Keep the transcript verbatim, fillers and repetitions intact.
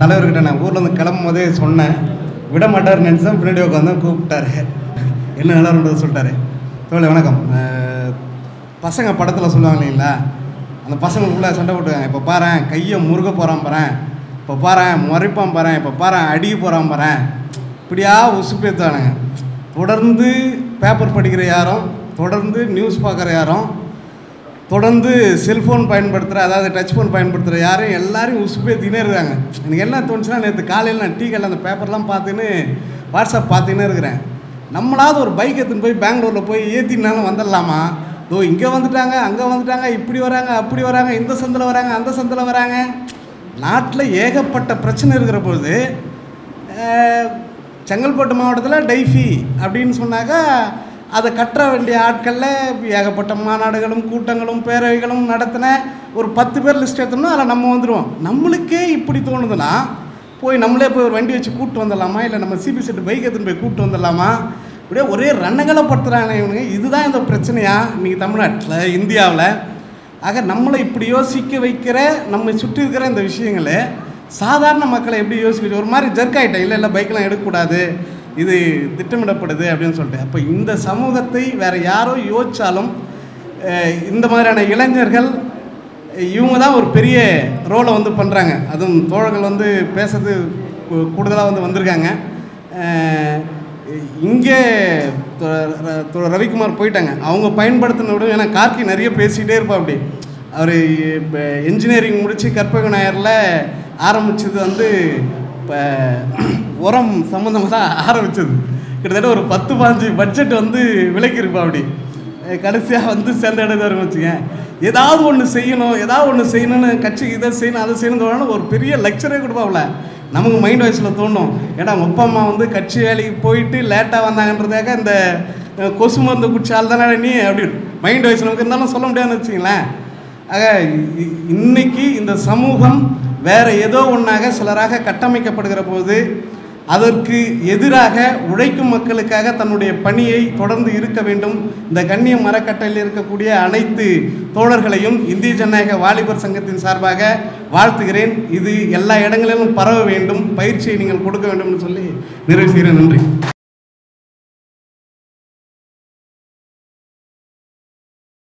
தலைவர்கிட்ட நான் ஊர்ல இருந்து கிளம்பும்போதே சொன்னேன், விட மாட்டார் நினைச்சா பின்னாடி உட்காந்து கூப்பிட்டாரு. என்ன நல்லா இருந்தது சொல்லிட்டாரு. தோழி வணக்கம், பசங்க படத்தில் சொல்லுவாங்க இல்லைங்களா, அந்த பசங்களுக்குள்ளே சண்டை போட்டுக்காங்க. இப்போ பாரு கையை முறுக்க போகிறான், பாரு இப்போ பாரு முறைப்பான், பாரு இப்போ பாரு அடிக்க போகிறான், பாரு இப்படியா உசுப்பேத்தானுங்க. தொடர்ந்து பேப்பர் படிக்கிற யாரும், தொடர்ந்து நியூஸ் பார்க்குற யாரும், தொடர்ந்து செல்ஃபோன் பயன்படுத்துகிற, அதாவது டச் ஃபோன் பயன்படுத்துகிற யாரும் எல்லாரையும் உசுப்பேத்தினே இருக்காங்க. எனக்கு என்ன தோணுச்சுன்னா, நேற்று காலையில் நான் டீ கடையில் அந்த பேப்பர்லாம் பார்த்துன்னு வாட்ஸ்அப் பார்த்துக்கினே இருக்கிறேன். நம்மளாவது ஒரு பைக் எடுத்துன்னு போய் பெங்களூரில் போய் ஏற்றினாலும் வந்துடலாமா? தோ இங்கே வந்துட்டாங்க, அங்கே வந்துட்டாங்க, இப்படி வராங்க, அப்படி வராங்க, இந்த சந்தில் வராங்க, அந்த சந்தில் வராங்க. நாட்டில் ஏகப்பட்ட பிரச்சனை இருக்கிற பொழுது செங்கல்பட்டு மாவட்டத்தில் டைஃபி அப்படின்னு சொன்னாக்கா அதை கற்ற வேண்டிய ஆட்களில் ஏகப்பட்ட மாநாடுகளும் கூட்டங்களும் பேரவைகளும் நடத்தின ஒரு பத்து பேர் லிஸ்ட் எடுத்தோம்னா அதில் நம்ம வந்துடுவோம். நம்மளுக்கே இப்படி தோணுதுன்னா போய் நம்மளே போய் ஒரு வண்டி வச்சு கூப்பிட்டு வந்துடலாமா? இல்லை நம்ம சிபி செட்டு பைக் எடுத்துன்னு போய் கூப்பிட்டு வந்துடலாமா? இப்படியே ஒரே ரணகலப்படுத்துகிறாங்க இவனுங்க. இதுதான் இந்த பிரச்சனையா இன்றைக்கி தமிழ்நாட்டில், இந்தியாவில்? ஆக நம்மளை இப்படி யோசிக்க வைக்கிற, நம்ம சுற்றி இருக்கிற இந்த விஷயங்களே சாதாரண மக்களை எப்படி யோசிக்க, ஒரு மாதிரி ஜர்க் ஆகிட்டேன். இல்லை இல்லை பைக்கெலாம் எடுக்கக்கூடாது, இது திட்டமிடப்படுது அப்படின்னு சொல்லிட்டு. அப்போ இந்த சமூகத்தை வேறு யாரோ யோசித்தாலும் இந்த மாதிரியான இளைஞர்கள் இவங்க தான் ஒரு பெரிய ரோலை வந்து பண்ணுறாங்க. அதுவும் தோழர்கள் வந்து பேசுறது கூடுதலாக வந்து வந்திருக்காங்க. இங்கே ரவிக்குமார் போயிட்டாங்க, அவங்க பயன்படுத்தின விட, ஏன்னா கார்கி நிறைய பேசிக்கிட்டே இருப்பாள். அப்படி அவர் என்ஜினியரிங் முடித்து கற்பக நாயரில் ஆரம்பித்தது வந்து இப்போ உரம் சம்மந்தமாக தான் ஆரம்பித்தது. கிட்டத்தட்ட ஒரு பத்து பாஞ்சு பட்ஜெட் வந்து விலக்கியிருப்பா. அப்படி கடைசியாக வந்து சேர்ந்த இடத்தை ஆரம்பிச்சுங்க, ஏதாவது ஒன்று செய்யணும், ஏதாவது ஒன்று செய்யணும்னு கட்சிக்கு இதை செய்யணும் அதை செய்யணும் ஒரு பெரிய லெக்சரே கொடுப்பாப்ல. நமக்கு மைண்ட் வாய்ஸில் தோணும், ஏன்னா அவங்க அப்பா அம்மா வந்து கட்சி வேலைக்கு போயிட்டு லேட்டாக வந்தாங்கன்றதுக்காக இந்த கொசு மருந்து குடிச்சால் தானே நீ அப்படின்னு மைண்ட் வாய்ஸ் நமக்கு இருந்தாலும் சொல்ல முடியாதுன்னு வச்சுங்களேன். ஆக இன்றைக்கி இந்த சமூகம் வேறு ஏதோ ஒன்றாக சிலராக கட்டமைக்கப்படுகிற போது அதற்கு எதிராக உழைக்கும் மக்களுக்காக தன்னுடைய பணியை தொடர்ந்து இருக்க வேண்டும். இந்த கண்ணிய மரக்கட்டையில் இருக்கக்கூடிய அனைத்து தோழர்களையும் இந்திய ஜனநாயக வாலிபர் சங்கத்தின் சார்பாக வாழ்த்துகிறேன். இது எல்லா இடங்களிலும் பரவ வேண்டும், பயிற்சியை நீங்கள் கொடுக்க வேண்டும் என்று சொல்லி நிறைவு செய்கிறேன். நன்றி.